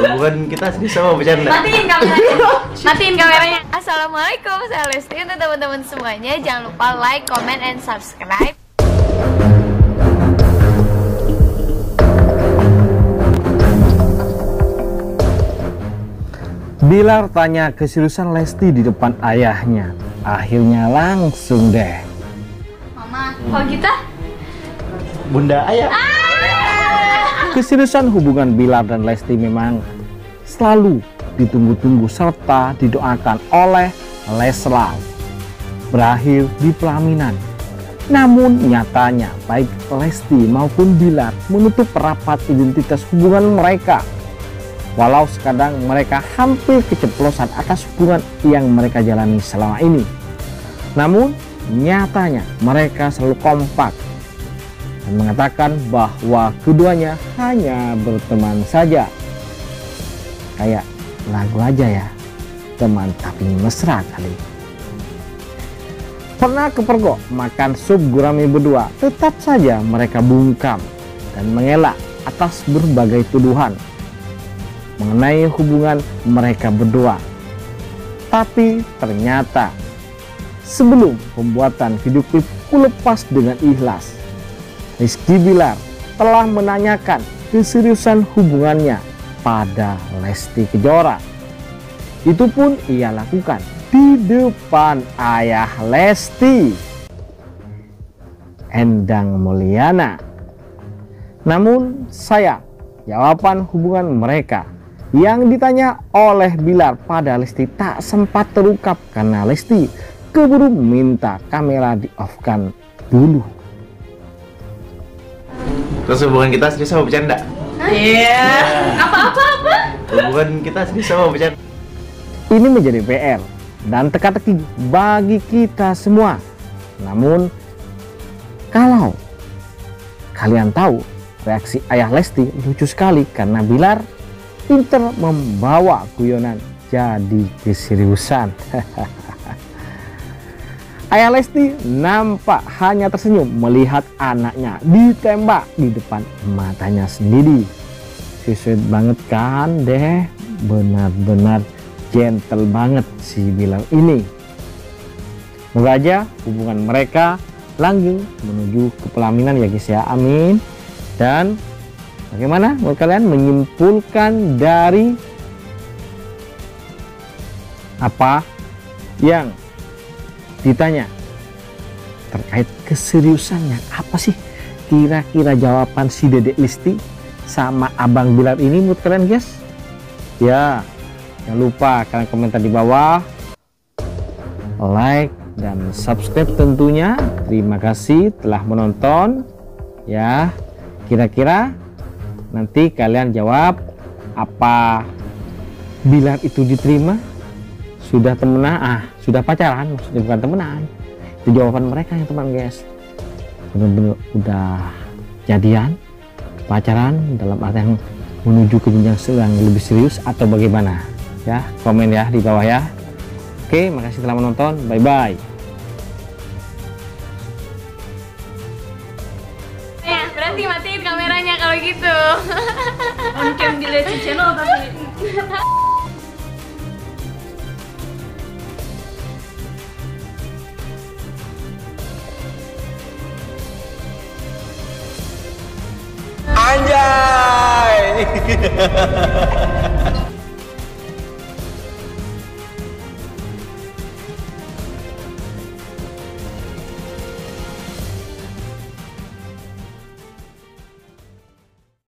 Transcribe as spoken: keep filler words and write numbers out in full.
Bukan kita sih sama bercanda. Matiin kameranya. Matiin kameranya. Assalamualaikum, saya Lesti. Untuk teman-teman semuanya, jangan lupa like, comment, and subscribe. Billar tanya keseriusan Lesti di depan ayahnya. Akhirnya langsung deh. Mama, kalau kita? Bunda ayah. Ah! Keseriusan hubungan Billar dan Lesti memang selalu ditunggu-tunggu serta didoakan oleh Leslar. Berakhir di pelaminan. Namun nyatanya baik Lesti maupun Billar menutup rapat identitas hubungan mereka. Walau sekadang mereka hampir keceplosan atas hubungan yang mereka jalani selama ini. Namun nyatanya mereka selalu kompak. Mengatakan bahwa keduanya hanya berteman saja. Kayak lagu aja ya, teman tapi mesra kali. Pernah kepergok makan sup gurame berdua, tetap saja mereka bungkam dan mengelak atas berbagai tuduhan mengenai hubungan mereka berdua. Tapi ternyata sebelum pembuatan video klip Kulepas dengan Ikhlas, Rizky Billar telah menanyakan keseriusan hubungannya pada Lesti Kejora. Itu pun ia lakukan di depan ayah Lesti, Endang Mulyana. Namun sayang, jawaban hubungan mereka yang ditanya oleh Billar pada Lesti tak sempat terungkap karena Lesti keburu minta kamera di-off-kan dulu. Terus hubungan kita serius sama bercanda? Iya. Apa-apa-apa? Hubungan kita serius sama bercanda. Ini menjadi P R dan teka-teki bagi kita semua. Namun, kalau kalian tahu reaksi ayah Lesti lucu sekali karena Billar pinter membawa guyonan jadi keseriusan. Ayah Lesti nampak hanya tersenyum melihat anaknya ditembak di depan matanya sendiri. Si sweet banget kan deh, benar-benar gentle banget si Billar ini. Semoga aja hubungan mereka langgeng menuju ke pelaminan ya guys ya, amin. Dan bagaimana menurut kalian menyimpulkan dari apa yang ditanya terkait keseriusannya? Apa sih kira-kira jawaban si Dedek Lesti sama Abang Billar ini menurut kalian guys? Ya, jangan lupa kalian komentar di bawah, like dan subscribe tentunya. Terima kasih telah menonton. Ya, kira-kira nanti kalian jawab, apa Billar itu diterima? Sudah temenan, ah sudah pacaran, maksudnya bukan temenan. Itu jawaban mereka yang teman guys. Bener-bener udah jadian, pacaran dalam arti yang menuju ke jenjang yang lebih serius atau bagaimana? Ya, komen ya di bawah ya. Oke, makasih telah menonton. Bye bye. Eh, berarti matiin kameranya kalau gitu. On cam di Lesti Channel tapi. Anjay!